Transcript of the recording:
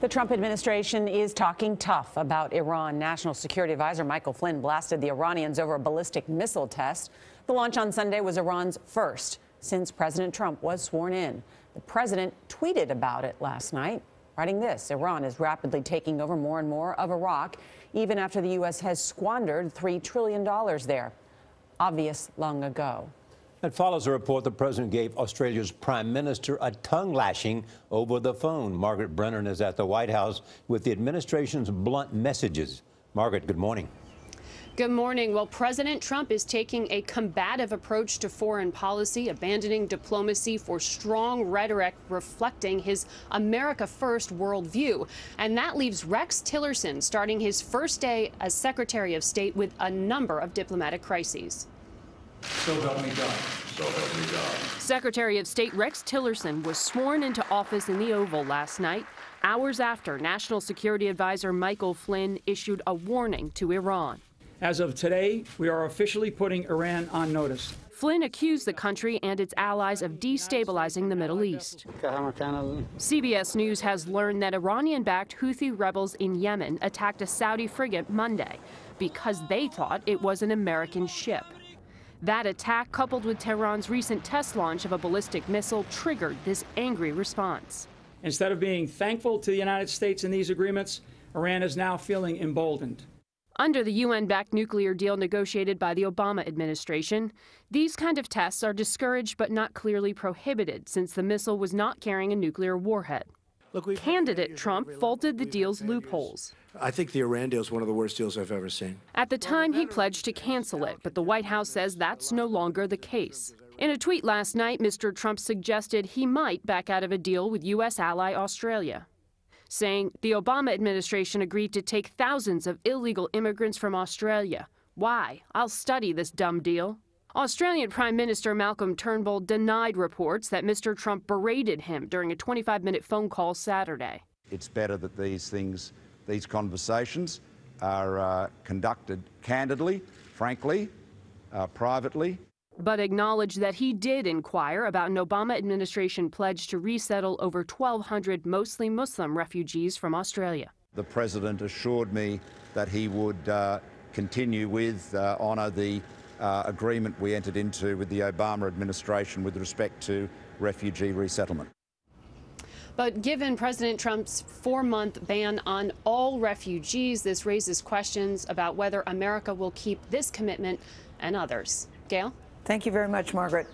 The Trump administration is talking tough about Iran. National Security Advisor Michael Flynn blasted the Iranians over a ballistic missile test. The launch on Sunday was Iran's first since President Trump was sworn in. The president tweeted about it last night, writing this: Iran is rapidly taking over more and more of Iraq, even after the U.S. has squandered $3 trillion there. Obvious long ago. That follows a report the president gave Australia's prime minister a tongue-lashing over the phone. Margaret Brennan is at the White House with the administration's blunt messages. Margaret, good morning. Good morning. Well, President Trump is taking a combative approach to foreign policy, abandoning diplomacy for strong rhetoric reflecting his America First worldview. And that leaves Rex Tillerson starting his first day as Secretary of State with a number of diplomatic crises. So help me God. So help me God. Secretary of State Rex Tillerson was sworn into office in the Oval last night, hours after National Security Advisor Michael Flynn issued a warning to Iran. As of today, we are officially putting Iran on notice. Flynn accused the country and its allies of destabilizing the Middle East. CBS News has learned that Iranian-backed Houthi rebels in Yemen attacked a Saudi frigate Monday because they thought it was an American ship. That attack, coupled with Tehran's recent test launch of a ballistic missile, triggered this angry response. Instead of being thankful to the United States in these agreements, Iran is now feeling emboldened. Under the UN-backed nuclear deal negotiated by the Obama administration, these kind of tests are discouraged but not clearly prohibited, since the missile was not carrying a nuclear warhead. Look, candidate Trump faulted the deal's loopholes. I think the Iran deal is one of the worst deals I've ever seen. At the time, he pledged to cancel it, but the White House says that's no longer the case. In a tweet last night, Mr. Trump suggested he might back out of a deal with U.S. ally Australia, saying the Obama administration agreed to take thousands of illegal immigrants from Australia. Why? I'll study this dumb deal. Australian Prime Minister Malcolm Turnbull denied reports that Mr. Trump berated him during a 25-minute phone call Saturday. It's better that these conversations are conducted candidly, frankly, privately. But acknowledged that he did inquire about an Obama administration pledge to resettle over 1,200 mostly Muslim refugees from Australia. The president assured me that he would continue with, honour the agreement we entered into with the Obama administration with respect to refugee resettlement. But given President Trump's 4-month ban on all refugees, this raises questions about whether America will keep this commitment and others. Gail? Thank you very much, Margaret.